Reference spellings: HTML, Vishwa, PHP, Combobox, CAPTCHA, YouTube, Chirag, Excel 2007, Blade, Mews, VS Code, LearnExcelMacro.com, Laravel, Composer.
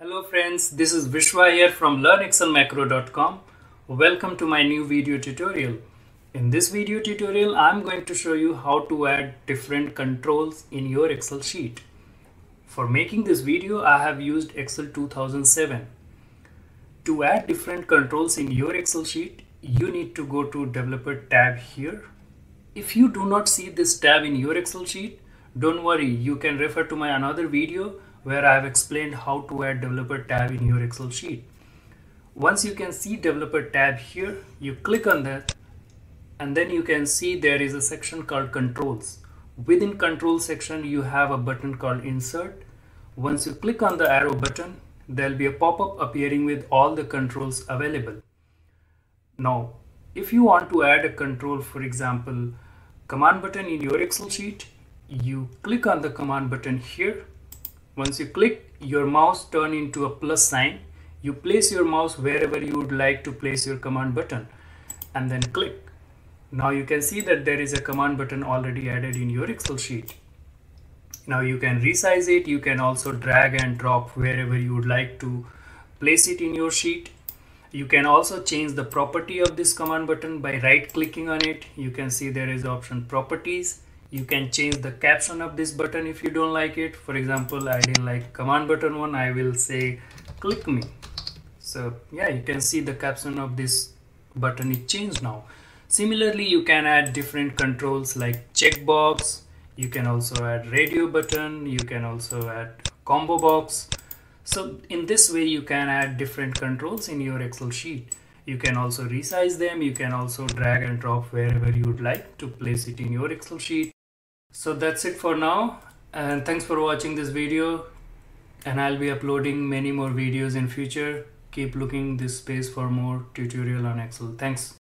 Hello friends, this is Vishwa here from LearnExcelMacro.com. Welcome to my new video tutorial. In this video tutorial, I'm going to show you how to add different controls in your Excel sheet. For making this video, I have used Excel 2007. To add different controls in your Excel sheet, you need to go to Developer tab here. If you do not see this tab in your Excel sheet, don't worry, you can refer to my another video where I have explained how to add developer tab in your Excel sheet. Once you can see developer tab here, you click on that and then you can see there is a section called controls. Within control section, you have a button called insert. Once you click on the arrow button, there'll be a pop-up appearing with all the controls available. Now, if you want to add a control, for example, command button in your Excel sheet, you click on the command button here. Once you click, your mouse turns into a plus sign. You place your mouse wherever you would like to place your command button and then click. Now you can see that there is a command button already added in your Excel sheet. Now you can resize it. You can also drag and drop wherever you would like to place it in your sheet. You can also change the property of this command button by right clicking on it. You can see there is option properties. You can change the caption of this button if you don't like it. For example, I didn't like command button one, I will say click me. So yeah, you can see the caption of this button is changed now. Similarly, you can add different controls like checkbox. You can also add radio button. You can also add combo box. So in this way, you can add different controls in your Excel sheet. You can also resize them. You can also drag and drop wherever you would like to place it in your Excel sheet. So that's it for now, and thanks for watching this video, and I'll be uploading many more videos in future. Keep looking this space for more tutorial on Excel. Thanks.